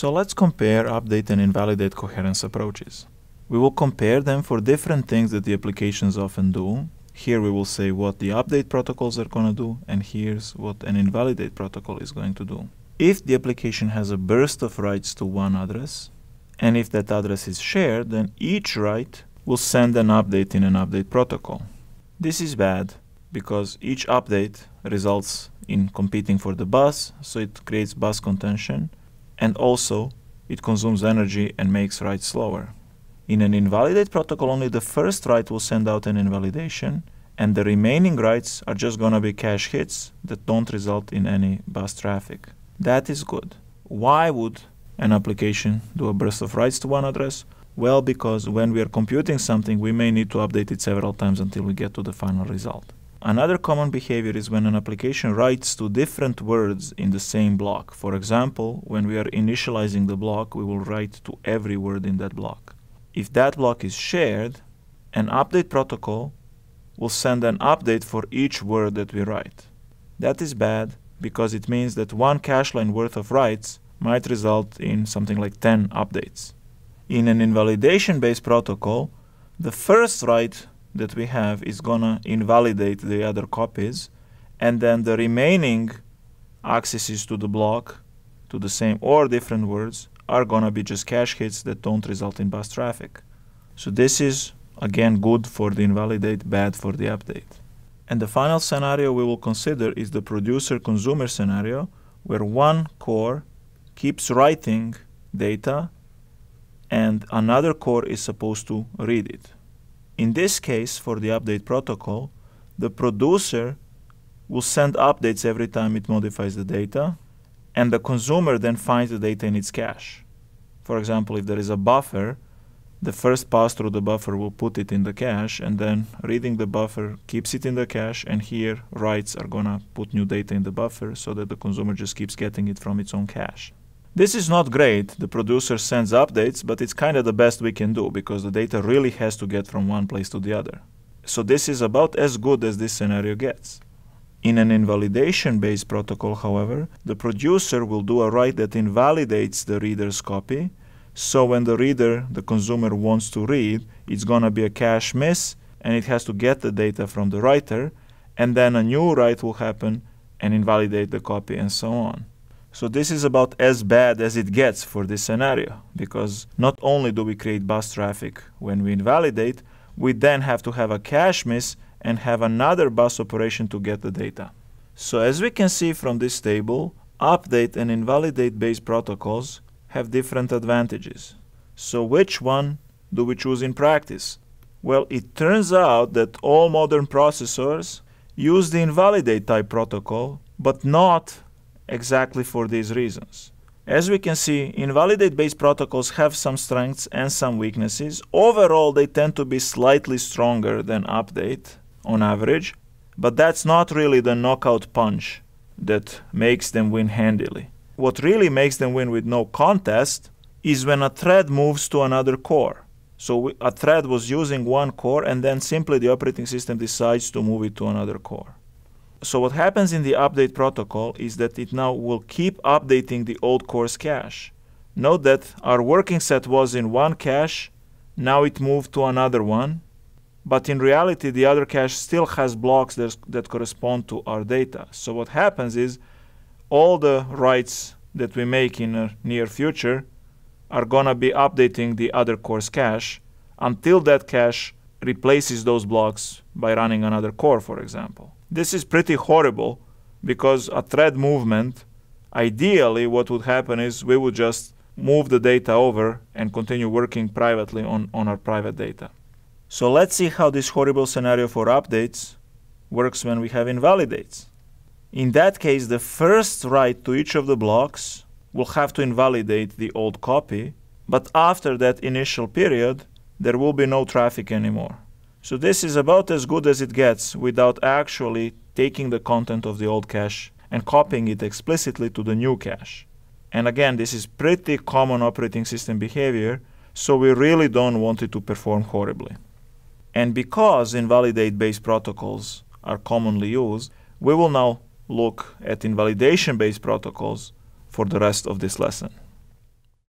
So let's compare update and invalidate coherence approaches. We will compare them for different things that the applications often do. Here we will say what the update protocols are going to do, and here's what an invalidate protocol is going to do. If the application has a burst of writes to one address, and if that address is shared, then each write will send an update in an update protocol. This is bad, because each update results in competing for the bus, so it creates bus contention, and also it consumes energy and makes writes slower. In an invalidate protocol, only the first write will send out an invalidation, and the remaining writes are just gonna be cache hits that don't result in any bus traffic. That is good. Why would an application do a burst of writes to one address? Well, because when we are computing something, we may need to update it several times until we get to the final result. Another common behavior is when an application writes to different words in the same block. For example, when we are initializing the block, we will write to every word in that block. If that block is shared, an update protocol will send an update for each word that we write. That is bad, because it means that one cache line worth of writes might result in something like 10 updates. In an invalidation-based protocol, the first write that we have is gonna invalidate the other copies, and then the remaining accesses to the block, to the same or different words, are gonna be just cache hits that don't result in bus traffic. So this is, again, good for the invalidate, bad for the update. And the final scenario we will consider is the producer-consumer scenario, where one core keeps writing data and another core is supposed to read it. In this case, for the update protocol, the producer will send updates every time it modifies the data, and the consumer then finds the data in its cache. For example, if there is a buffer, the first pass through the buffer will put it in the cache, and then reading the buffer keeps it in the cache, and here writes are gonna put new data in the buffer so that the consumer just keeps getting it from its own cache. This is not great. The producer sends updates, but it's kind of the best we can do, because the data really has to get from one place to the other. So this is about as good as this scenario gets. In an invalidation-based protocol, however, the producer will do a write that invalidates the reader's copy. So when the reader, the consumer, wants to read, it's gonna be a cache miss, and it has to get the data from the writer, and then a new write will happen and invalidate the copy, and so on. So this is about as bad as it gets for this scenario, because not only do we create bus traffic when we invalidate, we then have to have a cache miss and have another bus operation to get the data. So as we can see from this table, update and invalidate-based protocols have different advantages. So which one do we choose in practice? Well, it turns out that all modern processors use the invalidate type protocol, but not exactly for these reasons. As we can see, invalidate-based protocols have some strengths and some weaknesses. Overall, they tend to be slightly stronger than update on average, but that's not really the knockout punch that makes them win handily. What really makes them win with no contest is when a thread moves to another core. So a thread was using one core, and then simply the operating system decides to move it to another core. So what happens in the update protocol is that it now will keep updating the old core's cache. Note that our working set was in one cache, now it moved to another one, but in reality the other cache still has blocks that correspond to our data. So what happens is all the writes that we make in the near future are gonna be updating the other core's cache until that cache replaces those blocks by running another core, for example. This is pretty horrible, because a thread movement, ideally what would happen is we would just move the data over and continue working privately on our private data. So let's see how this horrible scenario for updates works when we have invalidates. In that case, the first write to each of the blocks will have to invalidate the old copy, but after that initial period, there will be no traffic anymore. So this is about as good as it gets without actually taking the content of the old cache and copying it explicitly to the new cache. And again, this is pretty common operating system behavior, so we really don't want it to perform horribly. And because invalidate-based protocols are commonly used, we will now look at invalidation-based protocols for the rest of this lesson.